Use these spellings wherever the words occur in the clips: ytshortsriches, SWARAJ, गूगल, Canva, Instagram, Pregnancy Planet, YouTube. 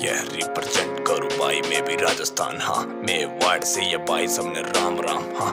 यह रिप्रेजेंट करूँ भाई मैं भी राजस्थान। हाँ मैं वार्ड से ये भाई सबने राम राम। हाँ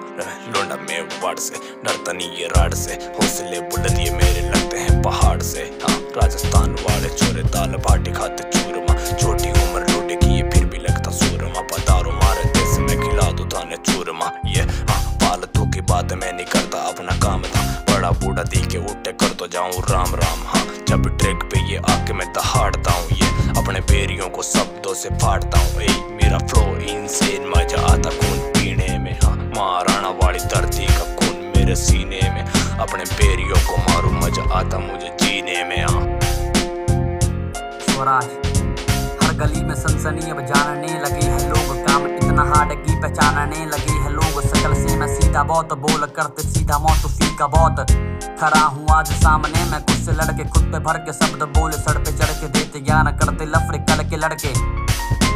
लोंडा मैं वार्ड से, डरता नहीं ये राड से, हौसले बुलंद ये मेरे लगते हैं पहाड़ से। हाँ राजस्थान वाले चोरे दाल भाटी खाते चूरमा, छोटी उम्र रोटी की ये फिर भी लगता सूरमा, पतारो मारे देश में खिला दो थाने चूरमा। ये हाँ पालतू की बात मैं नहीं करता, अपना काम था बड़ा बूढ़ा दी के उठे कर तो जाऊँ राम राम। हाँ जब ट्रैक पे ये आके मैं दहाड़ता हूँ, ये अपने बेरियों को शब्दों से फाड़ता हूँ। मेरा फ्लो इनसेन, मजा आता खून पीने में। हाँ महाराणा वाली धरती का खून मेरे सीने में, अपने बेरियों को मारू मजा आता मुझे जीने में। हाँ स्वराज हर गली में सनसनी अब जानने लगे हैं लोग, काम इतना हार्ड की पहचानने लगे हैं लोग। सकल से मैं सीधा बहुत बोल करते सीधा मौत फीका बहुत, खड़ा हूँ आज सामने मैं खुद से लड़के, खुद पे भर के शब्द बोले सड़ पे चढ़ के, देते ज्ञान करते लफड़े कल के लड़के।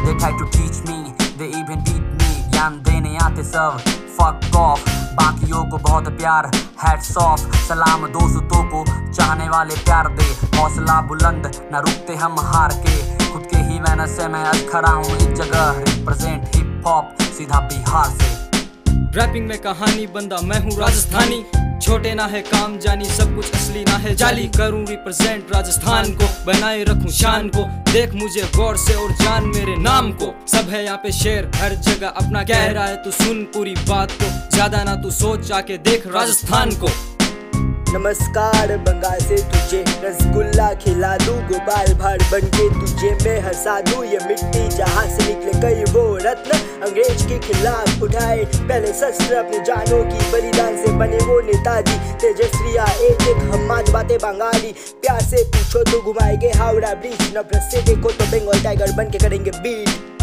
They try to teach me, they even beat me, ज्ञान देने आते सब fuck off, बाकियों को बहुत प्यार hats off, सलाम दोस्तों को चाहने वाले प्यार दे, हौसला बुलंद न रुकते हम हार के, खुद के ही मेहनत से मैं आज खड़ा हूँ एक जगह, रिप्रेजेंट हिप हॉप सीधा बिहार से। रैपिंग में कहानी बंदा मैं हूँ राजस्थानी, छोटे ना है काम जानी सब कुछ असली ना है जाली, करूं रिप्रेजेंट राजस्थान को, बनाए रखूं शान को, देख मुझे गौर से और जान मेरे नाम को। सब है यहाँ पे शेर हर जगह अपना कह रहा है, तू सुन पूरी बात को, ज्यादा ना तू सोच आके देख राजस्थान को। नमस्कार बंगाल से तुझे रसगुल्ला खिला दूं, गोपाल भाड़ बन के तुझे मैं हंसा दूं, ये मिट्टी जहाँ से निकले कई वो रत्न, अंग्रेज के खिलाफ उठाए पहले शस्त्र, अपनी जानों की बलिदान से बने वो नेताजी, तेजस्वी एक एक हमारी बातें बंगाली, प्यार से पूछो तो घुमाएंगे हावड़ा ब्रिज, नफरत से देखो तो बंगाल टाइगर बन के करेंगे बीट।